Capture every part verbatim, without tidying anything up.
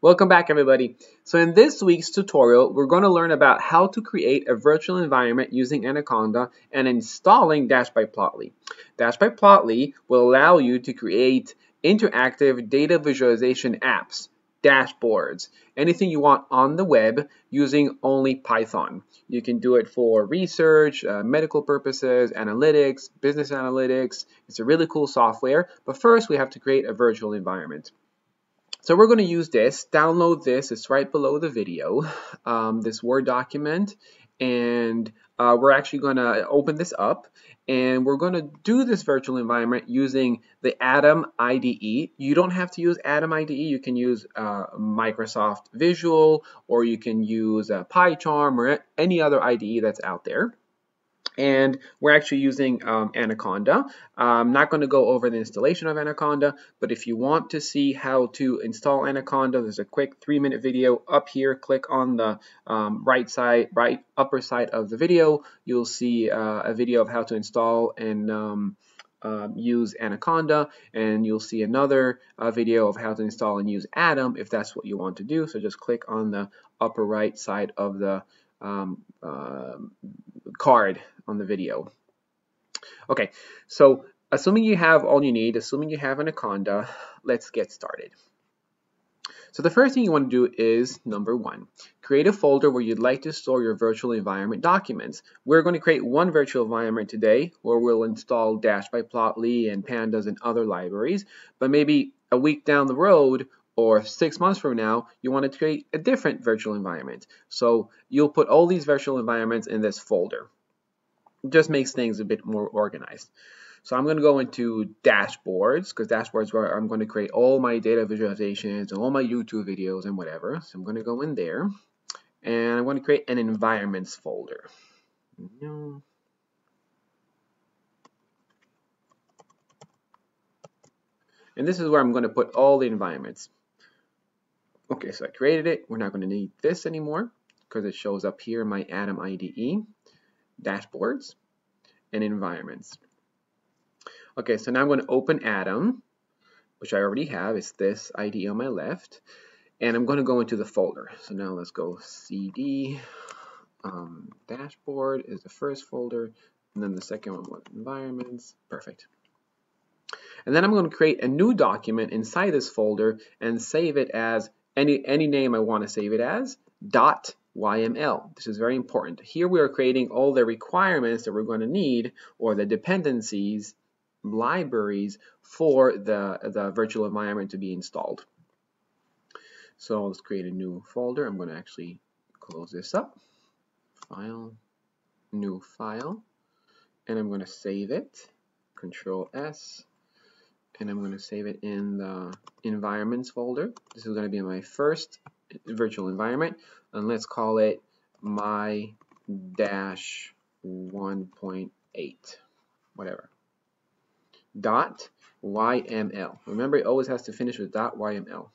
Welcome back, everybody. So in this week's tutorial, we're going to learn about how to create a virtual environment using Anaconda and installing Dash by Plotly. Dash by Plotly will allow you to create interactive data visualization apps, dashboards, anything you want on the web using only Python. You can do it for research, uh, medical purposes, analytics, business analytics. It's a really cool software, but first we have to create a virtual environment. So we're going to use this, download this, it's right below the video, um, this Word document, and uh, we're actually going to open this up, and we're going to do this virtual environment using the Atom I D E. You don't have to use Atom I D E, you can use uh, Microsoft Visual, or you can use uh, PyCharm, or any other I D E that's out there. And we're actually using um, Anaconda. I'm not going to go over the installation of Anaconda, but if you want to see how to install Anaconda, there's a quick three minute video up here. Click on the um, right side, right upper side of the video. You'll see uh, a video of how to install and um, uh, use Anaconda, and you'll see another uh, video of how to install and use Atom if that's what you want to do. So just click on the upper right side of the um, uh, card on the video. Okay, so assuming you have all you need, assuming you have Anaconda, let's get started. So the first thing you want to do is, number one, create a folder where you'd like to store your virtual environment documents. We're going to create one virtual environment today where we'll install Dash by Plotly and Pandas and other libraries, but maybe a week down the road or six months from now, you want to create a different virtual environment. So you'll put all these virtual environments in this folder. It just makes things a bit more organized. So I'm going to go into dashboards, because dashboards where I'm going to create all my data visualizations and all my YouTube videos and whatever. So I'm going to go in there, and I'm going to create an environments folder. No. And this is where I'm going to put all the environments. Okay, so I created it. We're not going to need this anymore because it shows up here in my Atom I D E, dashboards, and environments. Okay, so now I'm going to open Atom, which I already have. It's this I D E on my left, and I'm going to go into the folder. So now let's go C D, um, dashboard is the first folder, and then the second one was environments. Perfect. And then I'm going to create a new document inside this folder and save it as Any, any name I want to save it as, .yml. This is very important. Here we are creating all the requirements that we're going to need, or the dependencies, libraries, for the, the virtual environment to be installed. So let's create a new folder. I'm going to actually close this up. File, new file. And I'm going to save it. Control S. And I'm going to save it in the environments folder. This is going to be my first virtual environment, and let's call it my dash one point eight, whatever, dot yml. Remember, it always has to finish with dot yml.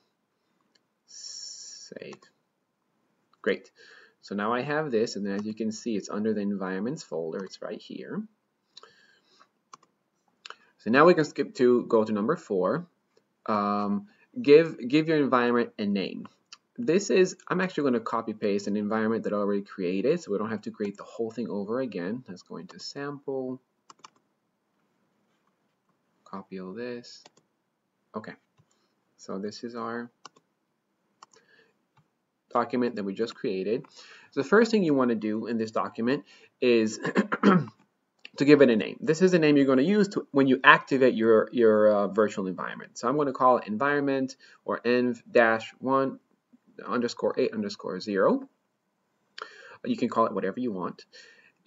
Save. Great. So now I have this, and as you can see, it's under the environments folder. It's right here. So now we can skip to go to number four. Um, give give your environment a name. This is, I'm actually going to copy paste an environment that I already created, so we don't have to create the whole thing over again. Let's go into sample. Copy all this. Okay. So this is our document that we just created. So the first thing you want to do in this document is to give it a name. This is the name you're going to use to, when you activate your, your uh, virtual environment. So I'm going to call it environment, or env-1 underscore 8 underscore 0. You can call it whatever you want.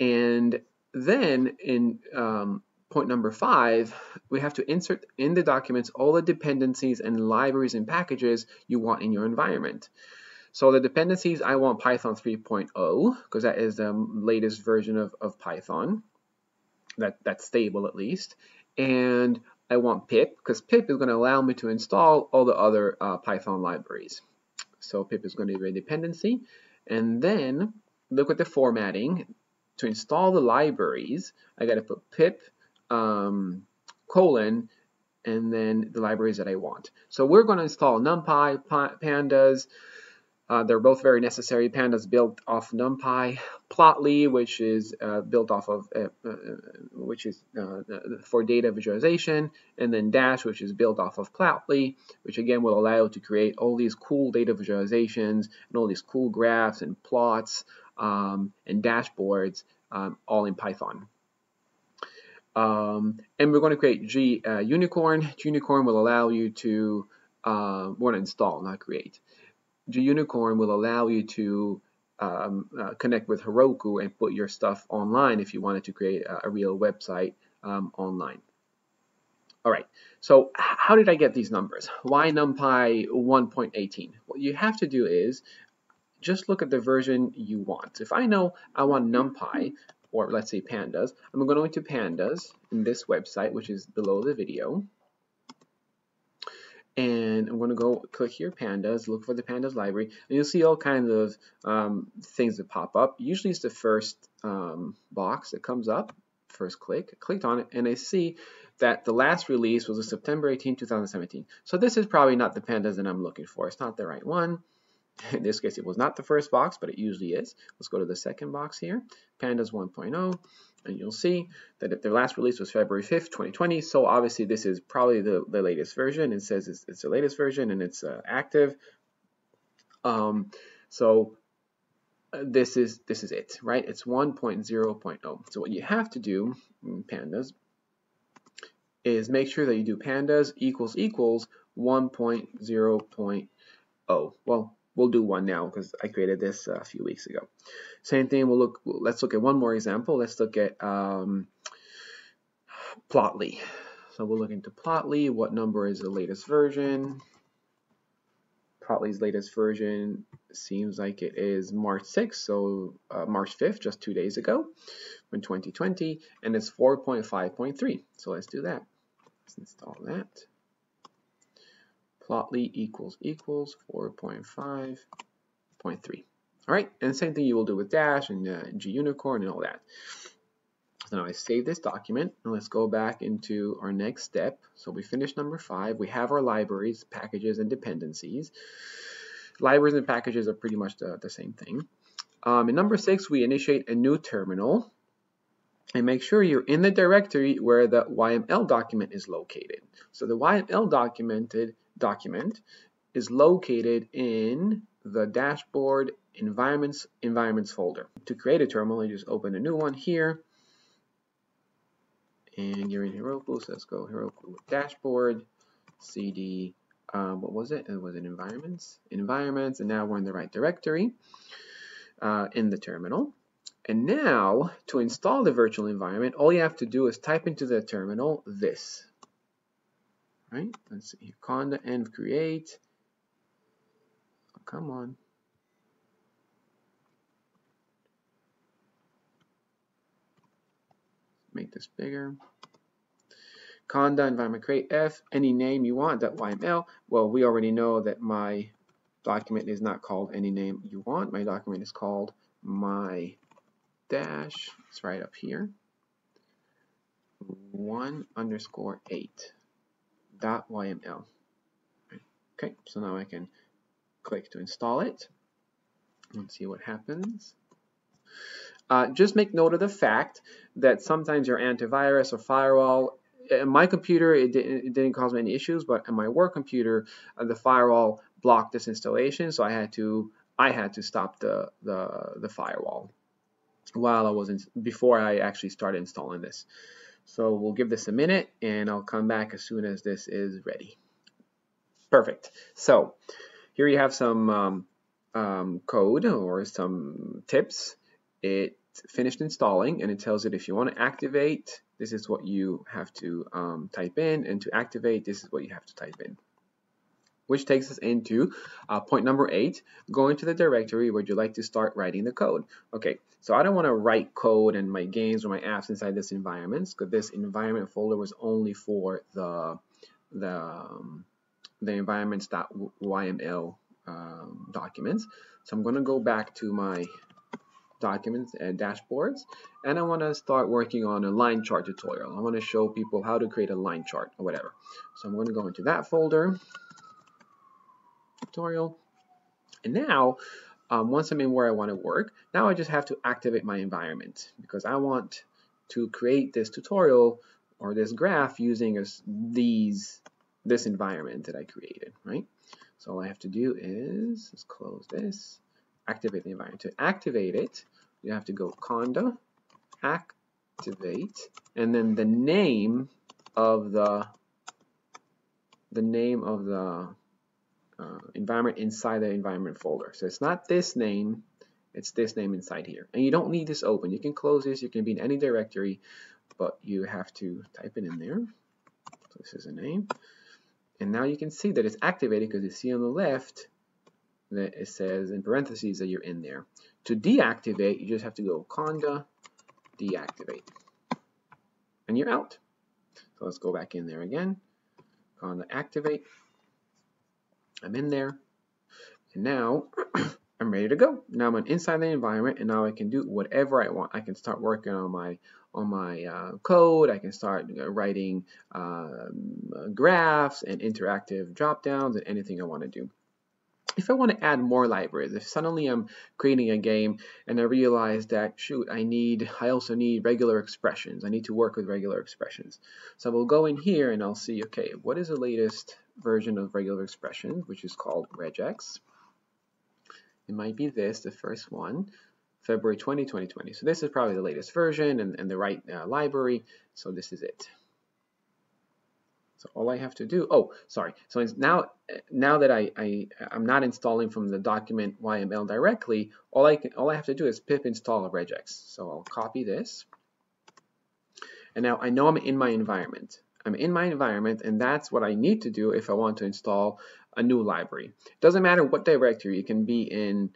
And then in um, point number five, we have to insert in the documents all the dependencies and libraries and packages you want in your environment. So the dependencies, I want Python three point oh, because that is the latest version of, of Python. That, that's stable at least, and I want pip, because pip is going to allow me to install all the other uh, Python libraries. So pip is going to be a dependency, and then look at the formatting. To install the libraries, I got to put pip um, colon and then the libraries that I want. So we're going to install NumPy, Pandas. Uh, they're both very necessary. Pandas built off NumPy, Plotly, which is uh, built off of, uh, uh, which is uh, for data visualization, and then Dash, which is built off of Plotly, which again will allow you to create all these cool data visualizations and all these cool graphs and plots um, and dashboards, um, all in Python. Um, and we're going to create G, uh, Gunicorn. Gunicorn will allow you to uh, want to install, not create. Gunicorn will allow you to um, uh, connect with Heroku and put your stuff online if you wanted to create a, a real website um, online. All right, so how did I get these numbers? Why NumPy one point eighteen? What you have to do is just look at the version you want. If I know I want NumPy, or let's say Pandas, I'm going to go into Pandas in this website, which is below the video. And I'm going to go click here, Pandas, look for the Pandas library, and you'll see all kinds of um, things that pop up. Usually it's the first um, box that comes up, first click, I clicked on it, and I see that the last release was September eighteenth two thousand seventeen. So this is probably not the Pandas that I'm looking for. It's not the right one. In this case, it was not the first box, but it usually is. Let's go to the second box here, Pandas one point oh. And you'll see that their last release was February fifth twenty twenty, so obviously this is probably the, the latest version. It says it's, it's the latest version and it's uh, active. Um, so uh, this is this is it, right? It's one point oh point oh. So what you have to do in Pandas is make sure that you do Pandas equals equals one point oh point oh. Well, we'll do one now because I created this a few weeks ago. Same thing. We'll look. Let's look at one more example. Let's look at um, Plotly. So we'll look into Plotly. What number is the latest version? Plotly's latest version seems like it is March sixth, so uh, March fifth, just two days ago, in twenty twenty, and it's four point five point three. So let's do that. Let's install that. Plotly equals equals four point five point three. All right, and same thing you will do with Dash and uh, Gunicorn and all that. So now I save this document, and let's go back into our next step. So we finished number five. We have our libraries, packages, and dependencies. Libraries and packages are pretty much the, the same thing. Um, in number six, we initiate a new terminal, and make sure you're in the directory where the Y M L document is located. So the Y M L documented document is located in the dashboard environments environments folder. To create a terminal, you just open a new one here, and you're in Heroku. So let's go Heroku with dashboard, C D. Um, what was it? It was in environments, environments, and now we're in the right directory uh, in the terminal. And now to install the virtual environment, all you have to do is type into the terminal this. Right? Let's see here, conda env create. Oh, come on. Make this bigger. Conda environment create f, any name you want, .yml. Well, we already know that my document is not called any name you want. My document is called my dash. It's right up here. One underscore eight. Dot Y M L. Okay, so now I can click to install it and see what happens. Uh, just make note of the fact that sometimes your antivirus or firewall, in my computer it didn't, it didn't cause me any issues, but in my work computer uh, the firewall blocked this installation, so I had to I had to stop the the, the firewall while I was in, before I actually started installing this. So we'll give this a minute, and I'll come back as soon as this is ready. Perfect. So here you have some um, um, code or some tips. It finished installing, and it tells it if you want to activate, this is what you have to um, type in, and to activate, this is what you have to type in. Which takes us into uh, point number eight, going to the directory where you'd like to start writing the code. Okay, so I don't want to write code and my games or my apps inside this environment, because this environment folder was only for the the, um, the environments.yml um, documents. So I'm going to go back to my documents and dashboards, and I want to start working on a line chart tutorial. I want to show people how to create a line chart or whatever. So I'm going to go into that folder, tutorial, and now um, once I'm in where I want to work, now I just have to activate my environment because I want to create this tutorial or this graph using a, these this environment that I created, right? So all I have to do is just close this, activate the environment. To activate it, you have to go conda, activate, and then the name of the the name of the uh, environment inside the environment folder. So it's not this name, it's this name inside here. And you don't need this open. You can close this, you can be in any directory, but you have to type it in there. So this is a name. And now you can see that it's activated because you see on the left that it says in parentheses that you're in there. To deactivate, you just have to go conda deactivate. And you're out. So let's go back in there again. Conda activate. I'm in there. And now I'm ready to go. Now I'm inside the environment, and now I can do whatever I want. I can start working on my on my uh, code. I can start writing uh, graphs and interactive drop downs and anything I want to do. If I want to add more libraries, if suddenly I'm creating a game and I realize that, shoot, I need, I also need regular expressions. I need to work with regular expressions. So we'll go in here and I'll see, okay, what is the latest version of regular expressions, which is called regex. It might be this, the first one, February twentieth, twenty twenty. So this is probably the latest version and, and the right uh, library. So this is it. So all I have to do, oh, sorry. So it's now, now that I, I, I'm not installing from the document Y M L directly, all I, can, all I have to do is pip install regex. So I'll copy this. And now I know I'm in my environment. I'm in my environment, and that's what I need to do if I want to install a new library. It doesn't matter what directory, you can be in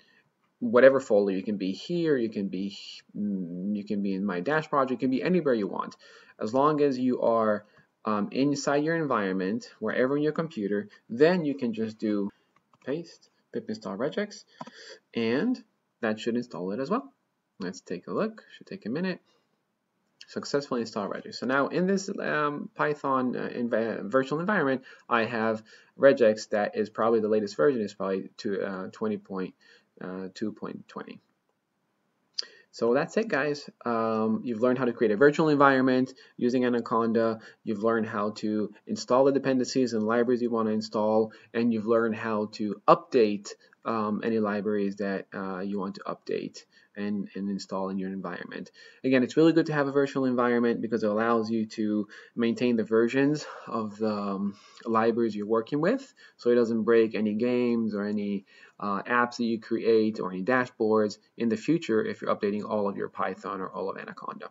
whatever folder, you can be here, you can be, you can be in my Dash project, you can be anywhere you want. As long as you are um, inside your environment, wherever on your computer, then you can just do paste, pip install regex, and that should install it as well. Let's take a look, should take a minute. Successfully install regex. So now in this um, Python uh, env virtual environment, I have regex that is probably the latest version, is probably twenty point two point twenty. Uh, uh, so that's it, guys. Um, you've learned how to create a virtual environment using Anaconda. You've learned how to install the dependencies and libraries you want to install, and you've learned how to update um, any libraries that uh, you want to update. And, and install in your environment. Again, it's really good to have a virtual environment because it allows you to maintain the versions of the um, libraries you're working with, so it doesn't break any games or any uh, apps that you create or any dashboards in the future if you're updating all of your Python or all of Anaconda.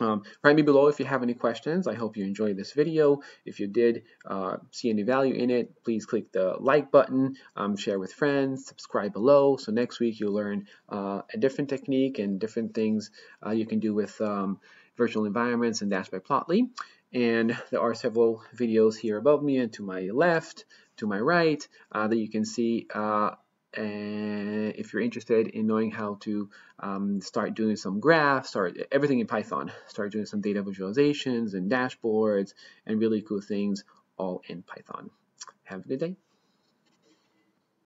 Um, write me below if you have any questions. I hope you enjoyed this video. If you did uh, see any value in it, please click the like button, um, share with friends, subscribe below. So next week you'll learn uh, a different technique and different things uh, you can do with um, virtual environments and Dash by Plotly. And there are several videos here above me and to my left, to my right, uh, that you can see. Uh, And if you're interested in knowing how to um, start doing some graphs, start everything in Python, start doing some data visualizations and dashboards and really cool things all in Python. Have a good day.